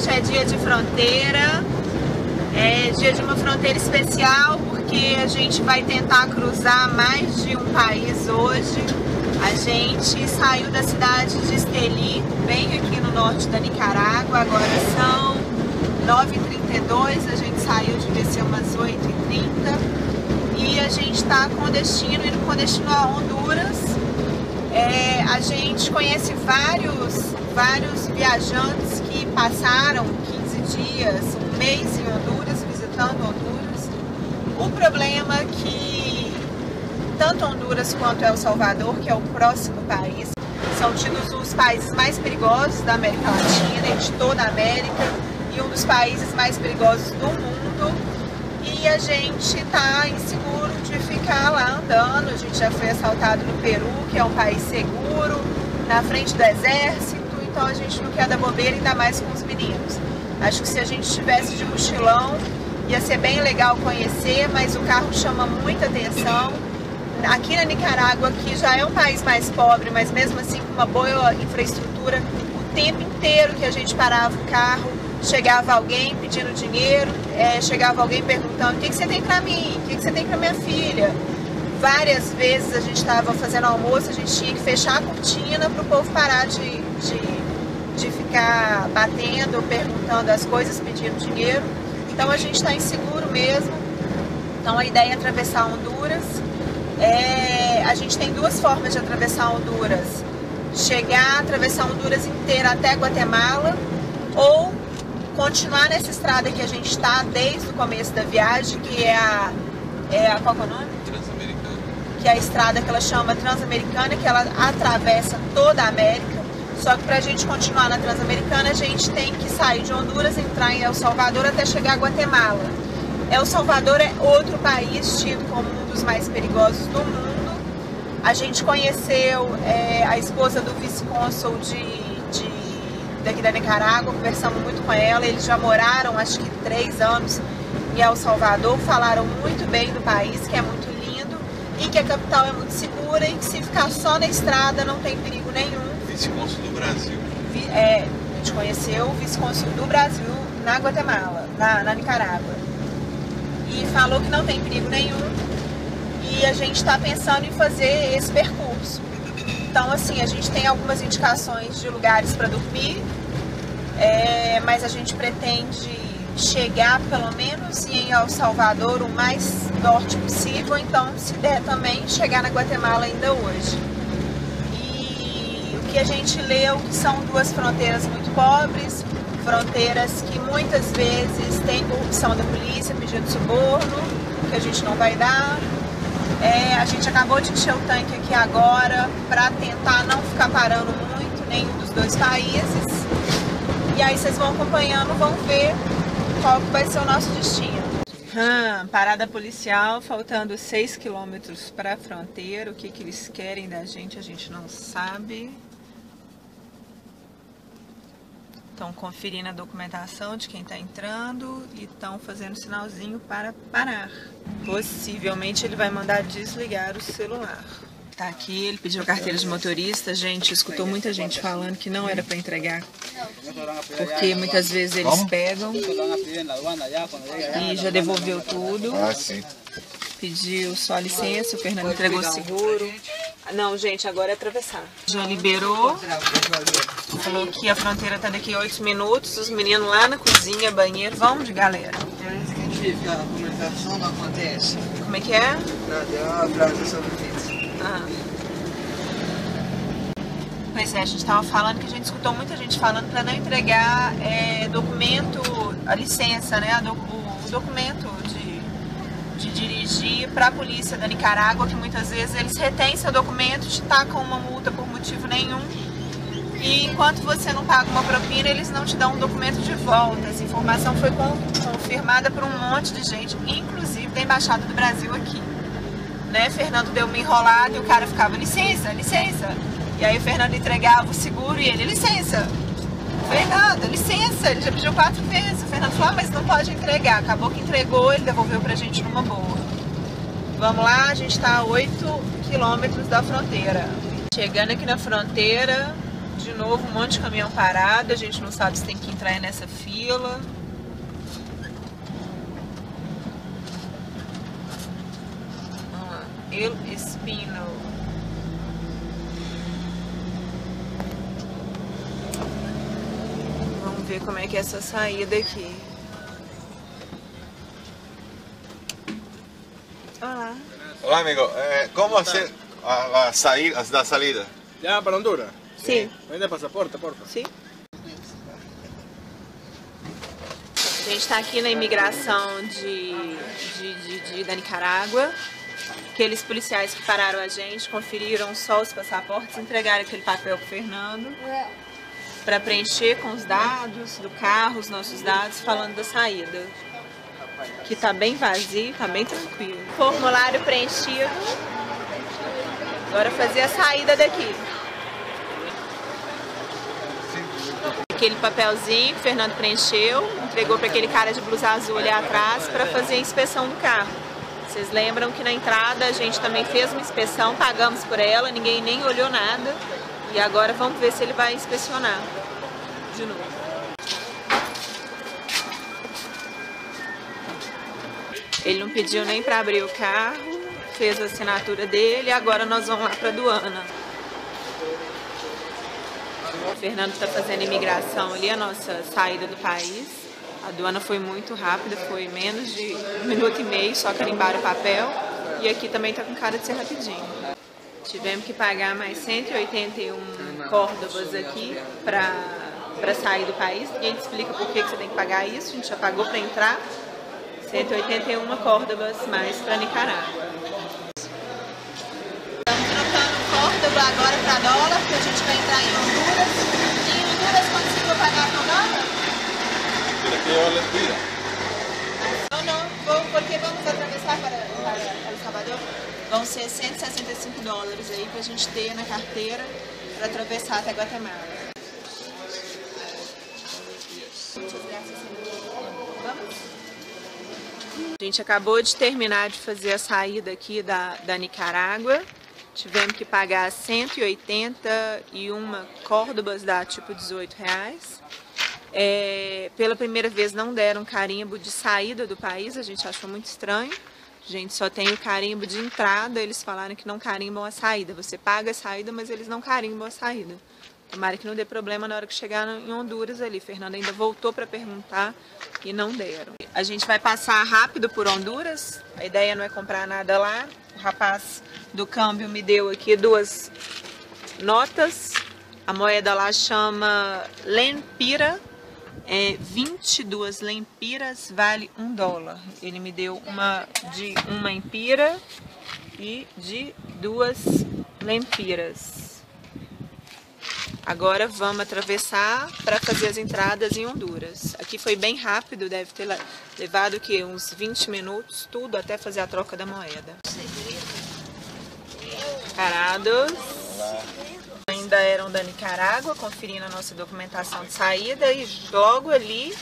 hoje é dia de fronteira, é dia de uma fronteira especial porque a gente vai tentar cruzar mais de um país hoje. A gente saiu da cidade de Esteli, bem aqui no norte da Nicarágua, agora são 9h32, a gente saiu de DC umas 8h30 e a gente está com destino, indo com destino a Honduras. É, a gente conhece vários viajantes que passaram 15 dias, um mês em Honduras, visitando Honduras. O problema é que tanto Honduras quanto El Salvador, que é o próximo país, são tidos os países mais perigosos da América Latina e de toda a América, e um dos países mais perigosos do mundo, e a gente está inseguro de ficar lá andando. A gente já foi assaltado no Peru, que é um país seguro, na frente do exército, então a gente não quer dar bobeira, ainda mais com os meninos. Acho que se a gente estivesse de mochilão, ia ser bem legal conhecer, mas o carro chama muita atenção. Aqui na Nicarágua, que já é um país mais pobre, mas mesmo assim com uma boa infraestrutura, o tempo inteiro que a gente parava o carro, chegava alguém pedindo dinheiro, chegava alguém perguntando o que você tem pra mim, o que você tem pra minha filha. Várias vezes a gente estava fazendo almoço, a gente tinha que fechar a cortina para o povo parar de ficar batendo, perguntando as coisas, pedindo dinheiro. Então a gente está inseguro mesmo. Então a ideia é atravessar Honduras. A gente tem duas formas de atravessar Honduras: chegar, atravessar Honduras inteira até Guatemala, ou continuar nessa estrada que a gente está desde o começo da viagem, que é a... qual é o nome? Transamericana. Que é a estrada que ela chama Transamericana, que ela atravessa toda a América. Só que para a gente continuar na Transamericana, a gente tem que sair de Honduras, entrar em El Salvador até chegar a Guatemala. El Salvador é outro país tido como um dos mais perigosos do mundo. A gente conheceu a esposa do vice-cônsul daqui da Nicarágua, conversamos muito com ela. Eles já moraram acho que 3 anos em El Salvador, falaram muito bem do país, que é muito lindo e que a capital é muito segura e que se ficar só na estrada não tem perigo nenhum. Vice-cônsul do Brasil. A gente conheceu o vice-cônsul do Brasil na Guatemala, na Nicarágua, e falou que não tem perigo nenhum, e a gente está pensando em fazer esse percurso. Então, assim, a gente tem algumas indicações de lugares para dormir, mas a gente pretende chegar pelo menos em El Salvador o mais norte possível, então se der também chegar na Guatemala ainda hoje. E o que a gente leu que são duas fronteiras muito pobres, fronteiras que muitas vezes tem corrupção da polícia, pedido de suborno, que a gente não vai dar. A gente acabou de encher o tanque aqui agora para tentar não ficar parando muito nenhum dos dois países. E aí vocês vão acompanhando, vão ver qual vai ser o nosso destino. Parada policial, faltando 6 quilômetros para a fronteira. O que eles querem da gente, a gente não sabe. Estão conferindo a documentação de quem está entrando e estão fazendo sinalzinho para parar. Possivelmente ele vai mandar desligar o celular. Tá aqui, ele pediu a carteira de motorista. Gente, escutou muita gente falando que não era para entregar, porque muitas vezes eles pegam e já devolveu tudo. Sim. Pediu só licença, o Fernando entregou seguro. Não, gente, agora é atravessar. Já liberou, falou que a fronteira tá daqui 8 minutos, os meninos lá na cozinha, banheiro, vamos de galera. Como é que é? Pois é, a gente tava falando que a gente escutou muita gente falando pra não entregar documento, a licença, né, o documento de dirigir para a polícia da Nicarágua, que muitas vezes eles retêm seu documento, te tacam uma multa por motivo nenhum, e enquanto você não paga uma propina, eles não te dão um documento de volta. Essa informação foi confirmada por um monte de gente, inclusive da Embaixada do Brasil aqui. Né? Fernando deu uma enrolada e o cara ficava, licença, licença. E aí o Fernando entregava o seguro e ele, licença. Fernando, licença, ele já pediu 4 vezes. O Fernando falou, mas não pode entregar. Acabou que entregou, ele devolveu pra gente numa boa. Vamos lá, a gente tá a 8 quilômetros da fronteira. Chegando aqui na fronteira, De novo, um monte de caminhão parado. A gente não sabe se tem que entrar nessa fila. Vamos lá. El Espino. Vamos ver como é que é essa saída aqui. Olá. Olá, amigo. Como hacer a salida? Já para Honduras? Sim. Vende passaporte, por favor. Sim. A gente está aqui na imigração da Nicarágua. Aqueles policiais que pararam a gente conferiram só os passaportes, entregaram aquele papel para o Fernando para preencher com os dados do carro, os nossos dados, falando da saída. Que está bem vazio, está bem tranquilo. Formulário preenchido. Agora fazer a saída daqui. Aquele papelzinho que o Fernando preencheu, entregou para aquele cara de blusa azul ali atrás para fazer a inspeção do carro. Vocês lembram que na entrada a gente também fez uma inspeção, pagamos por ela, ninguém nem olhou nada. E agora vamos ver se ele vai inspecionar de novo. Ele não pediu nem para abrir o carro, fez a assinatura dele e agora nós vamos lá para a aduana. O Fernando está fazendo imigração ali, a nossa saída do país. A aduana foi muito rápida, foi menos de 1 minuto e meio, só carimbar o papel. E aqui também está com cara de ser rapidinho. Tivemos que pagar mais 181 córdobas aqui para sair do país. Ninguém te explica por que você tem que pagar isso, a gente já pagou para entrar. 181 córdobas mais para Nicarágua. Agora para dólar, porque a gente vai entrar em Honduras. E em Honduras, quanto você vai pagar com dólar? Quer que eu lhe diga? Não, não, porque vamos atravessar para El Salvador. Vão ser 165 dólares aí para a gente ter na carteira para atravessar até Guatemala. A gente acabou de terminar de fazer a saída aqui da Nicarágua. Tivemos que pagar 181 córdobas, dá tipo R$18. Pela primeira vez não deram carimbo de saída do país, a gente achou muito estranho. A gente só tem o carimbo de entrada, eles falaram que não carimbam a saída. Você paga a saída, mas eles não carimbam a saída. Tomara que não dê problema na hora que chegar em Honduras ali. Fernando ainda voltou para perguntar e não deram. A gente vai passar rápido por Honduras, a ideia não é comprar nada lá. O rapaz do câmbio me deu aqui 2 notas. A moeda lá chama Lempira. 22 Lempiras vale $1. Ele me deu uma de 1 empira e de 2 Lempiras. Agora vamos atravessar para fazer as entradas em Honduras. Aqui foi bem rápido, deve ter levado o quê? Uns 20 minutos, tudo até fazer a troca da moeda. Parados. Ainda eram da Nicarágua, conferindo a nossa documentação de saída e logo ali,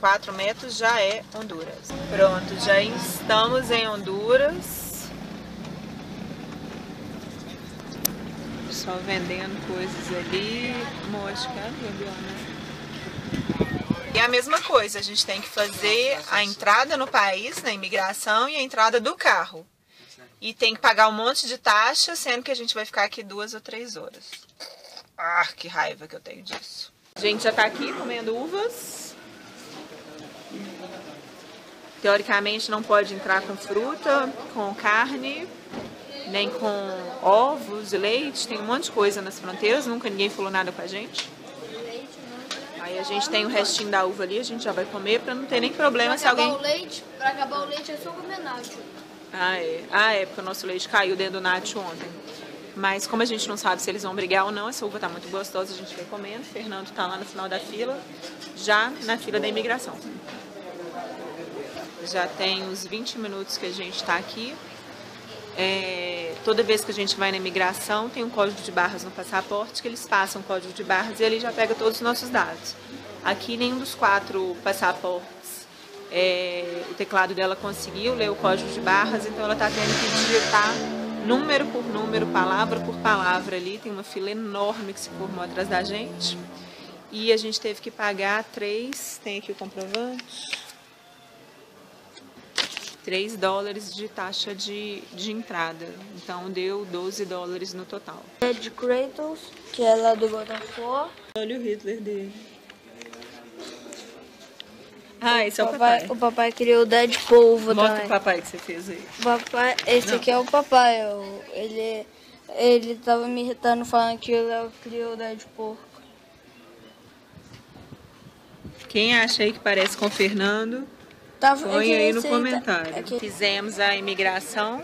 4 metros, já é Honduras. Pronto, já estamos em Honduras. Só vendendo coisas ali, e a mesma coisa, a gente tem que fazer a entrada no país, na imigração, e a entrada do carro. E tem que pagar um monte de taxa, sendo que a gente vai ficar aqui 2 ou 3 horas. Ah, que raiva que eu tenho disso. A gente já tá aqui comendo uvas. Teoricamente não pode entrar com fruta, com carne, nem com ovos, leite. Tem um monte de coisa nas fronteiras, nunca ninguém falou nada com a gente. Aí a gente tem o restinho da uva ali, a gente já vai comer pra não ter nem problema se alguém... Pra acabar o leite é só comer náutico. Ah, é, porque o nosso leite caiu dentro do nacho ontem. Mas como a gente não sabe se eles vão brigar ou não, essa uva tá muito gostosa, a gente vai comendo. Fernando tá lá no final da fila, já na fila da imigração. Já tem uns 20 minutos que a gente tá aqui. Toda vez que a gente vai na imigração, tem um código de barras no passaporte, que eles passam o código de barras e ali já pega todos os nossos dados. Aqui nenhum dos 4 passaportes. O teclado dela conseguiu ler o código de barras, então ela está tendo que digitar número por número, palavra por palavra ali. Tem uma fila enorme que se formou atrás da gente. E a gente teve que pagar tem aqui o comprovante, $3 de taxa de entrada. Então deu $12 no total. Dead Cradles, que é lá do Botafogo. Olha o Hitler dele. Ah, esse é o papai. O papai criou o Dead Polvo. Mostra o papai que você fez aí. Papai, esse aqui é o papai. Ele tava me irritando falando que eu criou o Dead Porco. Quem acha aí que parece com o Fernando, põe aí no comentário. Fizemos a imigração.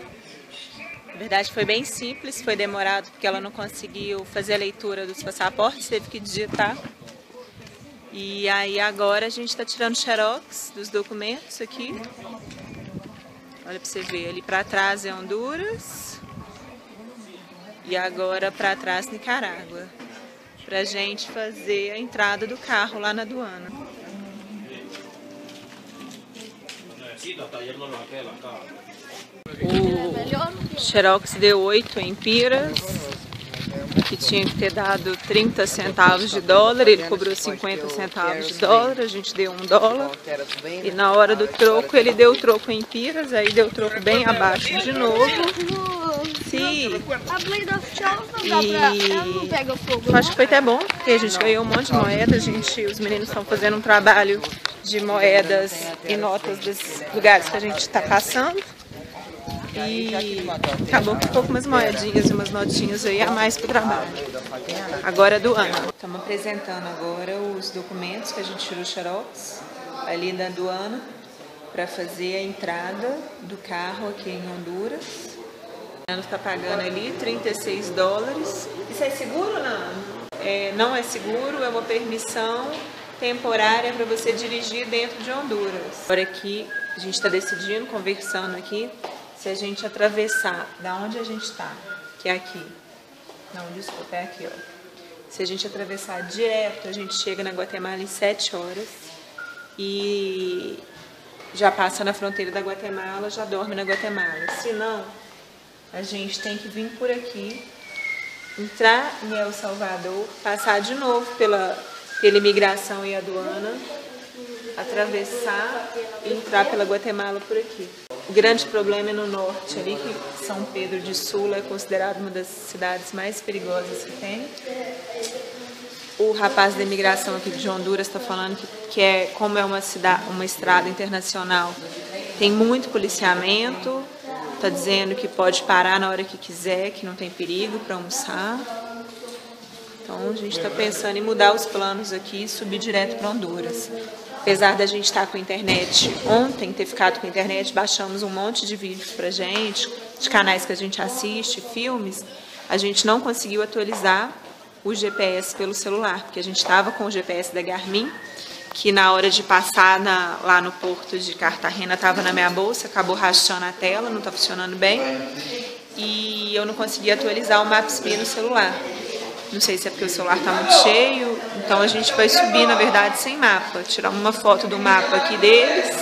Na verdade foi bem simples, foi demorado porque ela não conseguiu fazer a leitura dos passaportes, teve que digitar. E aí agora a gente está tirando xerox dos documentos aqui. Olha para você ver, ali para trás é Honduras e agora para trás Nicarágua. Para a gente fazer a entrada do carro lá na aduana. O xerox deu 8 empiras, que tinha que ter dado 30 centavos de dólar, ele cobrou 50 centavos de dólar, a gente deu $1, e na hora do troco ele deu o troco em empiras, aí deu o troco bem abaixo de novo. Sim. E acho que foi até bom, porque a gente ganhou um monte de moedas, os meninos estão fazendo um trabalho de moedas e notas dos lugares que a gente está passando. E acabou que ficou com umas moedinhas e umas notinhas aí a mais para o trabalho. Agora é do ano. Estamos apresentando agora os documentos que a gente tirou xerox ali na aduana para fazer a entrada do carro aqui em Honduras. Está pagando ali $36. Isso é seguro ou não? É, não é seguro, é uma permissão temporária para você dirigir dentro de Honduras. Agora aqui a gente está decidindo, conversando aqui, se a gente atravessar da onde a gente está, que é aqui. Não, desculpa, é aqui, ó. Se a gente atravessar direto, a gente chega na Guatemala em 7 horas e já passa na fronteira da Guatemala, já dorme na Guatemala. Se não, a gente tem que vir por aqui, entrar em El Salvador, passar de novo pela imigração e aduana, atravessar e entrar pela Guatemala por aqui. O grande problema é no norte, ali que São Pedro de Sula é considerado uma das cidades mais perigosas que tem. O rapaz da imigração aqui de Honduras está falando que como é uma estrada internacional, tem muito policiamento. Tá dizendo que pode parar na hora que quiser, que não tem perigo para almoçar. Então a gente está pensando em mudar os planos aqui e subir direto para Honduras. Apesar da gente estar com internet, ontem ter ficado com internet, baixamos um monte de vídeos pra gente, de canais que a gente assiste, filmes. A gente não conseguiu atualizar o GPS pelo celular, porque a gente estava com o GPS da Garmin, que na hora de passar lá no porto de Cartagena estava na minha bolsa, acabou rachando a tela, não está funcionando bem, e eu não consegui atualizar o Maps.me no celular. Não sei se é porque o celular está muito cheio, então a gente vai subir, na verdade, sem mapa, tirar uma foto do mapa aqui deles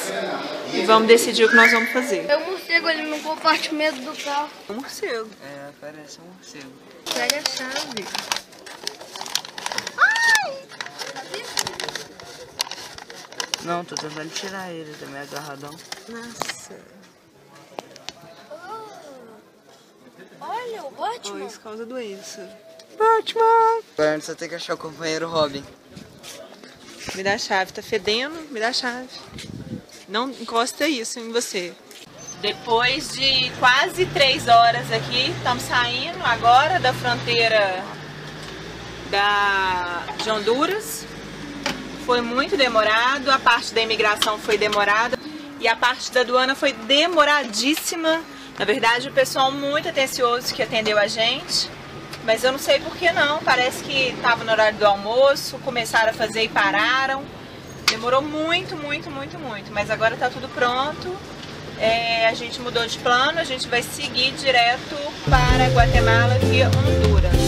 e vamos decidir o que nós vamos fazer. É um morcego ali no compartimento do carro. É um morcego. É, parece um morcego. Pega a chave. Não, tô tentando tirar ele, tá meio agarradão. Nossa. Oh. Olha, o Batman. Oh, isso causa doença. Batman! Agora só tem que achar o companheiro Robin. Me dá a chave, tá fedendo, me dá a chave. Não encosta isso em você. Depois de quase 3 horas aqui, estamos saindo agora da fronteira de Honduras. Foi muito demorado, a parte da imigração foi demorada e a parte da aduana foi demoradíssima. Na verdade, o pessoal muito atencioso que atendeu a gente, mas eu não sei por que não, parece que estava no horário do almoço, começaram a fazer e pararam. Demorou muito, muito, muito, muito, mas agora está tudo pronto. A gente mudou de plano, a gente vai seguir direto para Guatemala via Honduras.